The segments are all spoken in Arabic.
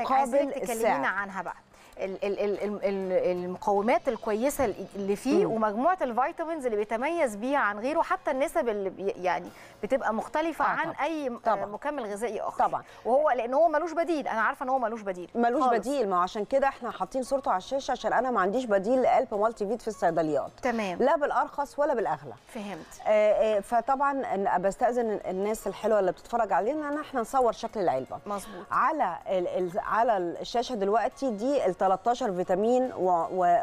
مقابل السعر. عنها بقى المقومات الكويسه اللي فيه ومجموعه الفيتامينز اللي بيتميز بيها عن غيره، حتى النسب اللي يعني بتبقى مختلفه عن طبعًا. اي طبعًا. مكمل غذائي اخر طبعا، وهو لان هو ملوش بديل. انا عارفه ان هو ملوش بديل ما عشان كده احنا حاطين صورته على الشاشه، عشان انا ما عنديش بديل لقلب مالتي فيت في الصيدليات، تمام، لا بالارخص ولا بالاغلى. فهمت. فطبعا بستاذن الناس الحلوه اللي بتتفرج علينا ان احنا نصور شكل العلبه مظبوط على على الشاشه دلوقتي. دي 13 فيتامين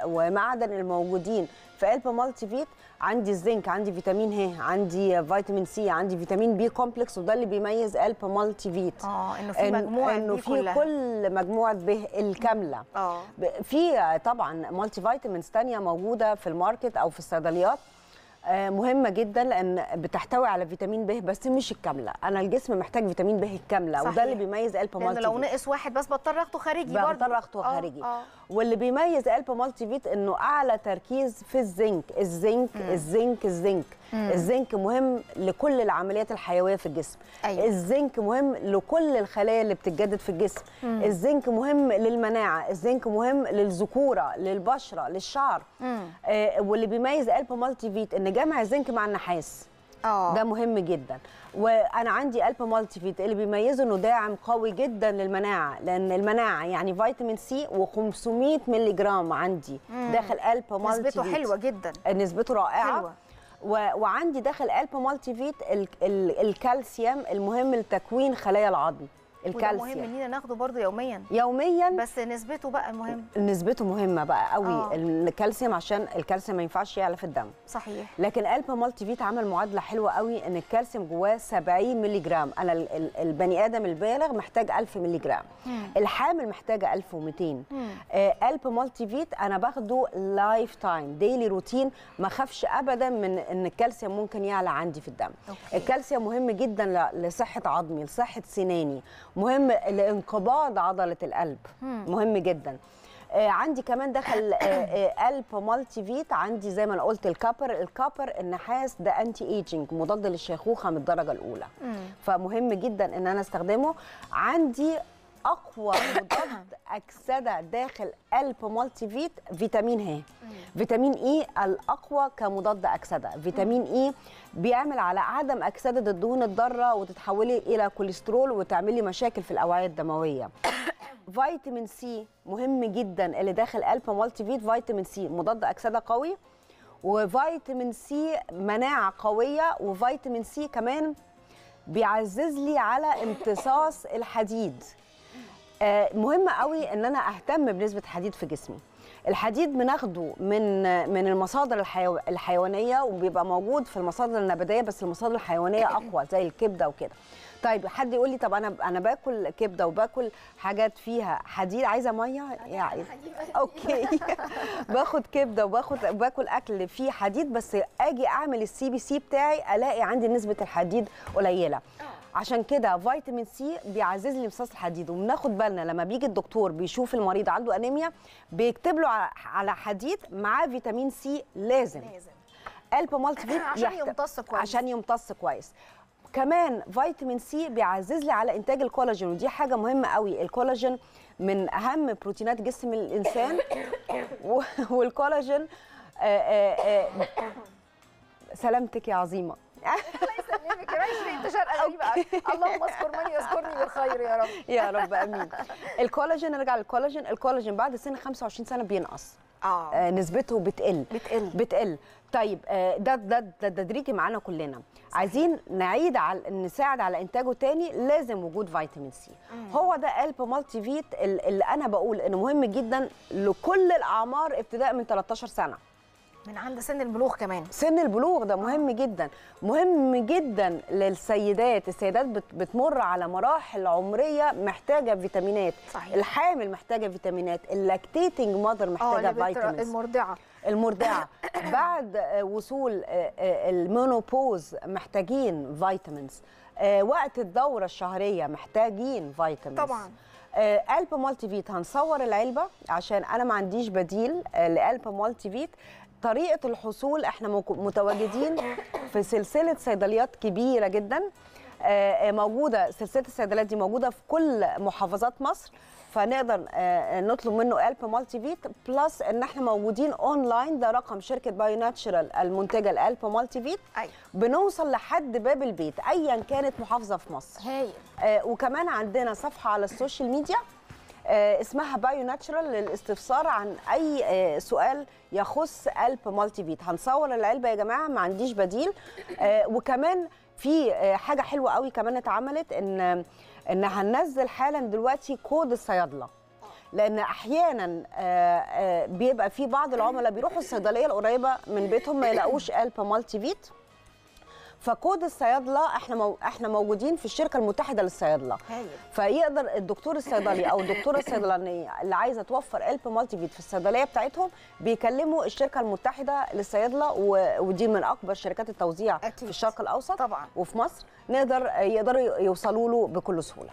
ومعدن الموجودين في قلب مالتي فيت. عندي الزنك، عندي فيتامين ه، عندي فيتامين سي، عندي فيتامين بي كومبلكس، وده اللي بيميز قلب مالتي فيت انه في مجموعه، انه في كل مجموعه به الكامله. في طبعا مالتي فيتامينز ثانيه موجوده في الماركت او في الصيدليات، مهمه جدا لان بتحتوي على فيتامين ب بس مش الكامله. انا الجسم محتاج فيتامين ب الكامله، وده اللي بيميز قلب مالتي فيت. لو ناقص واحد بس بضطر اخده خارجي برضه، بضطر اخده خارجي. واللي بيميز قلب مالتي فيت انه اعلى تركيز في الزنك. الزنك مهم لكل العمليات الحيويه في الجسم. الزنك مهم لكل الخلايا اللي بتتجدد في الجسم. الزنك مهم للمناعه، الزنك مهم للذكوره، للبشره، للشعر. واللي بيميز قلب مالتي فيت ان جمع الزنك مع النحاس. ده مهم جدا. وانا عندي قلب مالتي فيت اللي بيميزه انه داعم قوي جدا للمناعه، لان المناعه يعني فيتامين سي و500 مللي جرام عندي داخل قلب مالتي فيت. نسبته حلوه جدا، نسبته رائعه حلوة. وعندي داخل قلب مالتي فيت الكالسيوم المهم لتكوين خلايا العظم. الكالسيوم مهم اننا ناخده برضه يوميا بس نسبته بقى مهم، نسبته مهمه بقى قوي الكالسيوم، عشان الكالسيوم ما ينفعش يعلى في الدم. صحيح. لكن قلب مالتي فيت عمل معادله حلوه قوي ان الكالسيوم جواه 70 مللي جرام. انا البني ادم البالغ محتاج 1000 مللي جرام، الحامل محتاجه 1200. قلب مالتي فيت انا باخده لايف تايم ديلي روتين، ما اخافش ابدا من ان الكالسيوم ممكن يعلى عندي في الدم. الكالسيوم مهم جدا لصحه عظمي، لصحه سناني، مهم لانقباض عضلة القلب، مهم جدا. عندي كمان دخل قلب مالتي فيت، عندي زي ما انا قلت الكابر. النحاس ده انتي ايجنج، مضاد للشيخوخة من الدرجة الأولى، فمهم جدا ان انا استخدمه. عندي اقوى مضاد اكسده داخل قلب مالتي فيت فيتامين ه. فيتامين اي الاقوى كمضاد اكسده. فيتامين اي بيعمل على عدم اكسده الدهون الضاره وتتحولي الى كوليسترول وتعملي مشاكل في الاوعيه الدمويه. فيتامين سي مهم جدا اللي داخل قلب مالتي فيت. فيتامين سي مضاد اكسده قوي، وفيتامين سي مناعه قويه، وفيتامين سي كمان بيعزز لي على امتصاص الحديد. مهم قوي ان انا اهتم بنسبه الحديد في جسمي. الحديد بناخده من المصادر الحيوانيه، وبيبقى موجود في المصادر النباتيه، بس المصادر الحيوانيه اقوى زي الكبده وكده. طيب حد يقول لي طب انا باكل كبده وباكل حاجات فيها حديد، عايزه ميه يعني اوكي باخد كبده وباكل اكل فيه حديد، بس اجي اعمل CBC بتاعي الاقي عندي نسبه الحديد قليله. عشان كده فيتامين سي بيعزز لي امتصاص الحديد. وبناخد بالنا لما بيجي الدكتور بيشوف المريض عنده انيميا بيكتب له على حديد مع فيتامين سي، لازم. قلب مالتي فيت عشان يمتص كويس، كمان فيتامين سي بيعزز لي على انتاج الكولاجين، ودي حاجه مهمه قوي. الكولاجين من اهم بروتينات جسم الانسان والكولاجين سلامتك يا عظيمه الله يسلمك يا ريت انتشار غريب. اللهم اذكر من يذكرني بالخير يا رب يا رب امين. الكولاجين، نرجع للكولاجين. الكولاجين بعد سن 25 سنه بينقص، نسبته بتقل. طيب ده تدريجي معانا كلنا. عايزين نعيد على نساعد على انتاجه تاني، لازم وجود فيتامين سي. هو ده قلب مالتي فيت اللي انا بقول انه مهم جدا لكل الاعمار ابتداء من 13 سنه، من عند سن البلوغ كمان. سن البلوغ ده مهم جدا، مهم جدا للسيدات. السيدات بتمر على مراحل عمريه محتاجه فيتامينات. صحيح. الحامل محتاجه فيتامينات، اللاكتيتنج مادر محتاجه فيتامينات، المرضعه بعد وصول المينوبوز محتاجين فيتامينز، وقت الدوره الشهريه محتاجين فيتامينز طبعا. قلب مالتي فيت هنصور العلبه عشان انا ما عنديش بديل لقلب مالتي فيت. طريقة الحصول، احنا متواجدين في سلسلة صيدليات كبيرة جدا، موجودة سلسلة الصيدليات دي موجودة في كل محافظات مصر. فنقدر نطلب منه ELP Multivit بلس ان احنا موجودين اونلاين. ده رقم شركه بايو ناتشرال المنتجه الELP Multivit. أيوة. بنوصل لحد باب البيت ايا كانت محافظه في مصر. هايل. وكمان عندنا صفحه على السوشيال ميديا اسمها بايو ناتشرال للاستفسار عن اي سؤال يخص ELP Multivit. هنصور العلبه يا جماعه، ما عنديش بديل. وكمان في حاجه حلوه قوي كمان اتعملت، ان هننزل حالا دلوقتي كود الصيادله، لان احيانا بيبقى في بعض العملاء بيروحوا الصيدليه القريبه من بيتهم ما يلاقوش ELP Multivit. فكود الصيادله احنا موجودين في الشركه المتحده للصيادله، فيقدر الدكتور الصيدلي او الدكتوره الصيدلانيه اللي عايزه توفر ELP Multivit في الصيدليه بتاعتهم بيكلموا الشركه المتحده للصيادله، ودي من اكبر شركات التوزيع أكيد في الشرق الاوسط طبعا، وفي مصر يقدروا يوصلوا له بكل سهوله.